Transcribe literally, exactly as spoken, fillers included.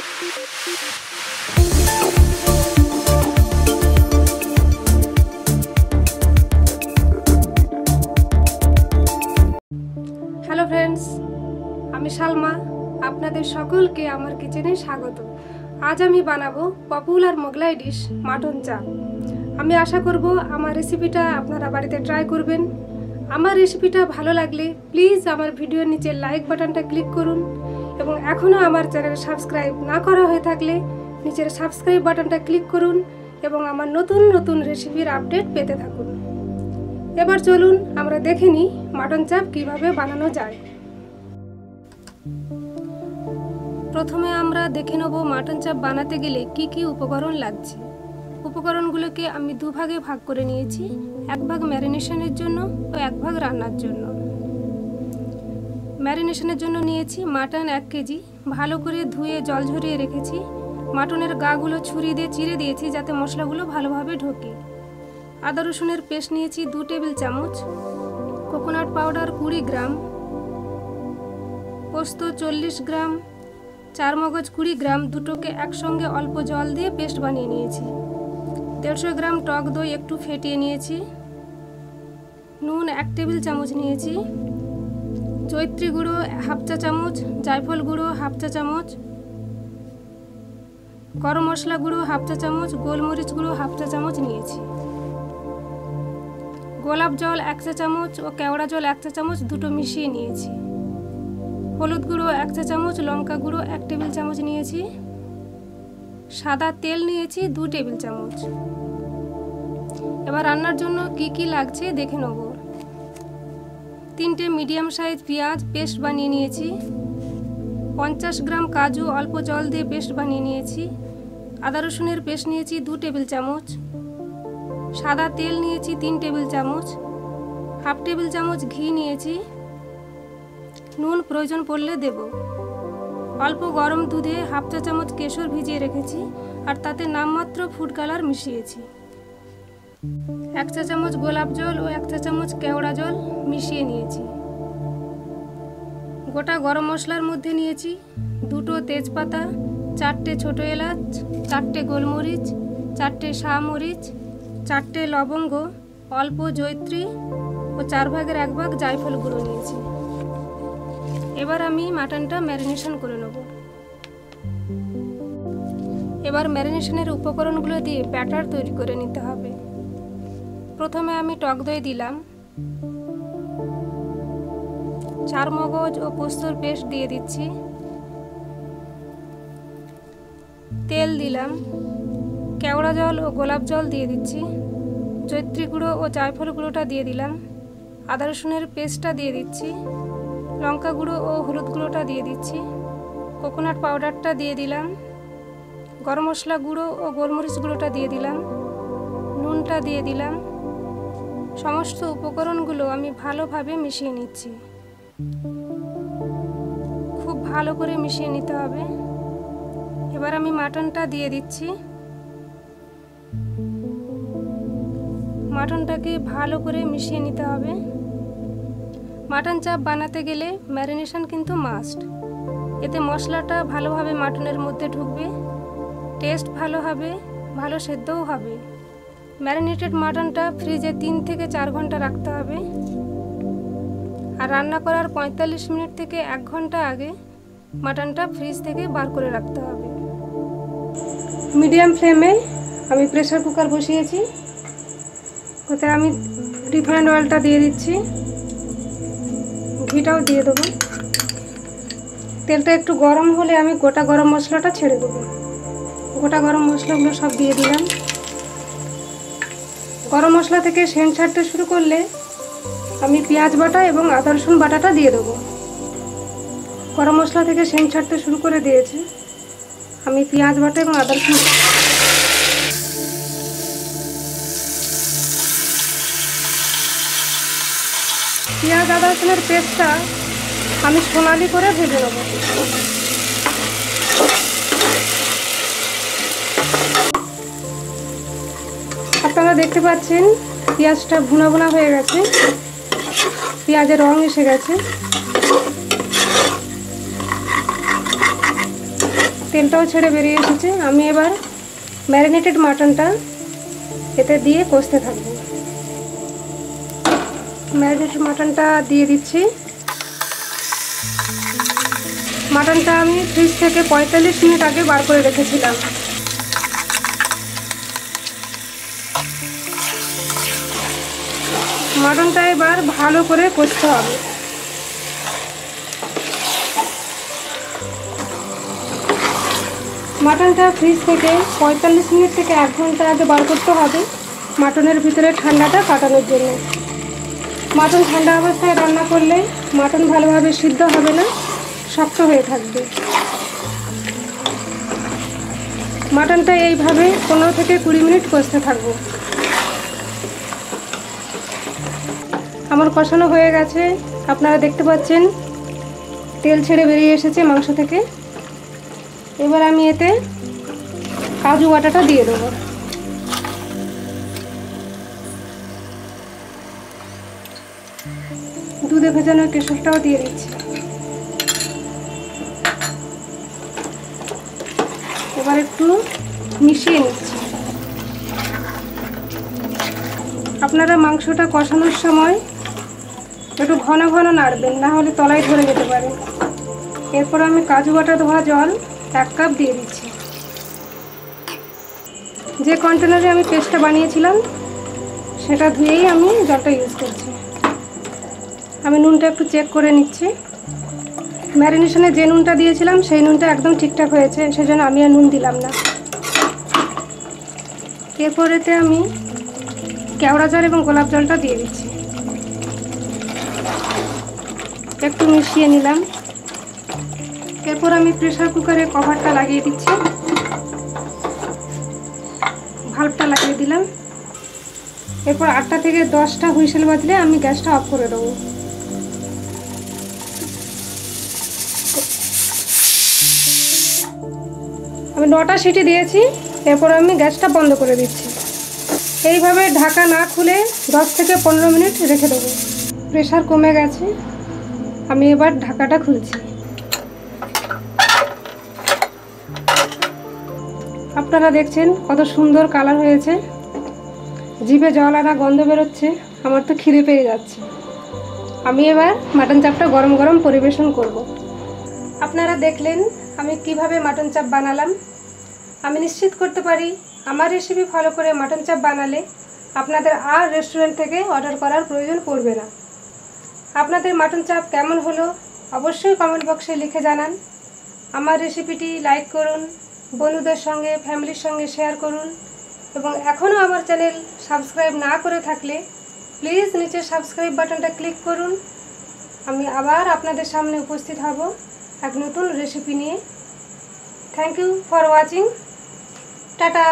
Hello friends, आमी शालमा आपनादेर सकलके आमार किचेने स्वागत। आज आमी बानाबो पपुलार मोगलाई डिश मटन चाप। आमी आशा करबो आमार रेसिपिटा आपनारा बाड़ीते ट्राई करबेन। आमार रेसिपिटा भालो लागले प्लिज आमार भिडियोर नीचे लाइक बाटनटा क्लिक करुन এবং এখনো আমার চ্যানেল সাবস্ক্রাইব না করা হয়ে থাকলে নিচের সাবস্ক্রাইব বাটনটা ক্লিক করুন এবং আমার নতুন নতুন রেসিপির আপডেট পেতে থাকুন। এবার চলুন আমরা দেখে নিই মটন চাপ কিভাবে বানানো যায়। প্রথমে আমরা দেখে নেব মটন চাপ বানাতে গেলে কি কি উপকরণ লাগছে। উপকরণগুলোকে আমি দুই ভাগে ভাগ করে নিয়েছি, এক ভাগ ম্যারিনেশনের জন্য ও এক ভাগ রান্নার জন্য। मैरिनेशनের জন্য নিয়েছি মটন এক কেজি, ভালো করে ধুয়ে জল ঝরিয়ে রেখেছি। মটনের গাগুলো ছুরি দিয়ে চিড়ে দিয়েছি যাতে মশলাগুলো ভালোভাবে ঢোকে। আদা রসুনের পেস্ট নিয়েছি দুই টেবিল চামচ, কোকোনাট পাউডার কুড়ি গ্রাম, পোস্ত চল্লিশ গ্রাম, চার মগজ কুড়ি গ্রাম, দুটোকে একসঙ্গে অল্প জল দিয়ে পেস্ট বানিয়ে নিয়েছি। দেড়শো গ্রাম টক দই একটু ফেটিয়ে নিয়েছি। নুন এক টেবিল চামচ নিয়েছি, জয়ত্রী গুঁড়ো হাফ চা চামচ, জায়ফল গুঁড়ো হাফ চা চামচ, গরম মশলা গুঁড়ো হাফ চা চামচ, গোলমরিচ গুঁড়ো হাফ চা চামচ নিয়েছি। গোলাপ জল এক চা চামচ ও কেওড়া জল এক চা চামচ দুটো মিশিয়ে নিয়েছি। হলুদ গুঁড়ো এক চা চামচ, লঙ্কা গুঁড়ো এক টেবিল চামচ নিয়েছি। সাদা তেল নিয়েছি দুই টেবিল চামচ। এবার রান্নার জন্য কি কি লাগছে দেখে নেব। তিনটে মিডিয়াম সাইজ পেঁয়াজ পেস্ট বানিয়ে নিয়েছি। পঞ্চাশ গ্রাম কাজু অল্প জল দিয়ে পেস্ট বানিয়ে নিয়েছি। আদা রসুনের পেস্ট নিয়েছি দুই টেবিল চামচ। সাদা তেল নিয়েছি তিন টেবিল চামচ। হাফ টেবিল চামচ ঘি নিয়েছি। নুন প্রয়োজন পড়লে দেব। অল্প গরম দুধে হাফ চা চামচ কেশর ভিজিয়ে রেখেছি আর তাতে নামমাত্র ফুড কালার মিশিয়েছি। এক চা চামচ গোলাপ জল ও এক চা চামচ কেওড়া জল মিশিয়ে নিয়েছি। গোটা গরম মশলার মধ্যে নিয়েছি দুটো তেজপাতা, চারটে ছোট এলাচ, চারটে গোলমরিচ, চারটে শাহমরিচ, চারটে লবঙ্গ, অল্প জয়ত্রী ও চার ভাগের এক ভাগ জায়ফল গুঁড়ো নিয়েছি। এবার আমি মটনটা ম্যারিনেশন করে নেব। এবার ম্যারিনেশনের উপকরণগুলো দিয়ে ব্যাটার তৈরি করে নিতে হবে। প্রথমে আমি টক দই দিলাম, চার মগজ ও পোস্তর পেস্ট দিয়ে দিচ্ছি, তেল দিলাম, কেওড়া জল ও গোলাপ জল দিয়ে দিচ্ছি, জয়ত্রী গুঁড়ো ও জায়ফল গুঁড়োটা দিয়ে দিলাম, আদা রসুনের পেস্টটা দিয়ে দিচ্ছি, লঙ্কা গুঁড়ো ও হলুদ গুঁড়োটা দিয়ে দিচ্ছি, কোকোনাট পাউডারটা দিয়ে দিলাম, গরম মশলা গুঁড়ো ও গোলমরিচ গুঁড়োটা দিয়ে দিলাম, নুনটা দিয়ে দিলাম। সমস্ত উপকরণগুলো আমি ভালোভাবে মিশিয়ে নিচ্ছি। খুব ভালো করে মিশিয়ে নিতে হবে। এবার আমি মটনটা দিয়ে দিচ্ছি। মটনটাকে ভালো করে মিশিয়ে নিতে হবে। মটন চাপ বানাতে গেলে ম্যারিনেশন কিন্তু মাস্ট। এতে মশলাটা ভালোভাবে মটনের মধ্যে ঢুকবে, টেস্ট ভালো হবে, ভালো সেদ্ধও হবে। ম্যারিনেটেড মটনটা ফ্রিজে তিন থেকে চার ঘন্টা রাখতে হবে। আর রান্না করার পঁয়তাল্লিশ মিনিট থেকে এক ঘন্টা আগে মটনটা ফ্রিজ থেকে বার করে রাখতে হবে। মিডিয়াম ফ্লেমে আমি প্রেসার কুকার বসিয়েছি, ওতে আমি রিফাইন্ড অয়েলটা দিয়ে দিচ্ছি, ঘিটাও দিয়ে দেবো। তেলটা একটু গরম হলে আমি গোটা গরম মশলাটা ছেড়ে দেবো। গোটা গরম মশলাগুলো সব দিয়ে দিলাম। গরম মশলা থেকে সেন্ট ছাড়তে শুরু করলে আমি পেঁয়াজ বাটা এবং আদা রসুন বাটাটা দিয়ে দেবো। গরম মশলা থেকে সেন্ট ছাড়তে শুরু করে দিয়েছে। আমি পেঁয়াজ বাটা এবং আদা রসুন পেঁয়াজ আদা রসুনের পেস্টটা আমি সোনালি করে ভেজে নেবো। আপনারা দেখতে পাচ্ছেন পেঁয়াজটা ভুনা ভুনা হয়ে গেছে, পেঁয়াজের রং এসে গেছে। তেলটাও ছেড়ে বেরিয়ে এসেছে। আমি এবার ম্যারিনেটেড মাটনটা এতে দিয়ে কষতে থাকব। ম্যারিনেটেড মাটনটা দিয়ে দিচ্ছি। মাটনটা আমি ফ্রিজ থেকে পঁয়তাল্লিশ মিনিট আগে বার করে রেখেছিলাম। মাটনটা এবার ভালো করে কষতে হবে। মাটনটা ফ্রিজ থেকে পঁয়তাল্লিশ মিনিট থেকে এক ঘন্টা আগে বার করতে হবে, মাটনের ভিতরে ঠান্ডাটা কাটানোর জন্য। মাটন ঠান্ডা অবস্থায় রান্না করলে মাটন ভালোভাবে সিদ্ধ হবে না, শক্ত হয়ে থাকবে। মাটনটা এইভাবে পনেরো থেকে কুড়ি মিনিট কষতে থাকবো। আমার কষানো হয়ে গেছে, আপনারা দেখতে পাচ্ছেন তেল ছেড়ে বেরিয়ে এসেছে মাংস থেকে। এবার আমি এতে কাজু বাটাটা দিয়ে দেবো। দুধে ভেজানো কেশরটাও দিয়ে দিচ্ছি। এবার একটু মিশিয়ে নিচ্ছি। আপনারা মাংসটা কষানোর সময় একটু ঘন ঘন নাড়বেন, না হলে তলায় ধরে যেতে পারে। এরপর আমি কাজু বাটা ধোয়া জল এক কাপ দিয়ে দিচ্ছি। যে কন্টেনারে আমি পেস্টটা বানিয়েছিলাম সেটা ধুয়েই আমি জলটা ইউজ করছি। আমি নুনটা একটু চেক করে নিচ্ছি। ম্যারিনেশনে যে নুনটা দিয়েছিলাম সেই নুনটা একদম ঠিকঠাক হয়েছে, সেজন্য আমি আর নুন দিলাম না। এরপরেতে আমি কেওড়া জল এবং গোলাপ জলটা দিয়ে দিচ্ছি। একটু মিশিয়ে নিলাম। এরপর আমি প্রেসার কুকারে কভারটা লাগিয়ে দিচ্ছি, ভালভটা লাগিয়ে দিলাম। এরপর আটটা থেকে দশটা হুইসেল বাজলে আমি গ্যাসটা অফ করে দেবো। আমি নটা সিটি দিয়েছি, এরপর আমি গ্যাসটা বন্ধ করে দিচ্ছি। এইভাবে ঢাকা না খুলে দশ থেকে পনেরো মিনিট রেখে দেবো। প্রেসার কমে গেছে, আমি এবার ঢাকাটা খুলছি। আপনারা দেখছেন কত সুন্দর কালার হয়েছে, জিভে জল আনা গন্ধ বেরোচ্ছে, আমার তো খিদে পেয়ে যাচ্ছে। আমি এবার মাটন চাপটা গরম গরম পরিবেশন করব। আপনারা দেখলেন আমি কিভাবে মাটন চাপ বানালাম। আমি নিশ্চিত করতে পারি আমার রেসিপি ফলো করে মাটন চাপ বানালে আপনাদের আর রেস্টুরেন্ট থেকে অর্ডার করার প্রয়োজন পড়বে না। আপনাদের মাটন চাপ কেমন হলো অবশ্যই কমেন্ট বক্সে লিখে জানান। আমার রেসিপিটি লাইক করুন, বন্ধুদের সঙ্গে ফ্যামিলির সঙ্গে শেয়ার করুন, এবং এখনও আমার চ্যানেল সাবস্ক্রাইব না করে থাকলে প্লিজ নিচে সাবস্ক্রাইব বাটনটা ক্লিক করুন। আমি আবার আপনাদের সামনে উপস্থিত হব এক নতুন রেসিপি নিয়ে। Thank you for watching. Tata.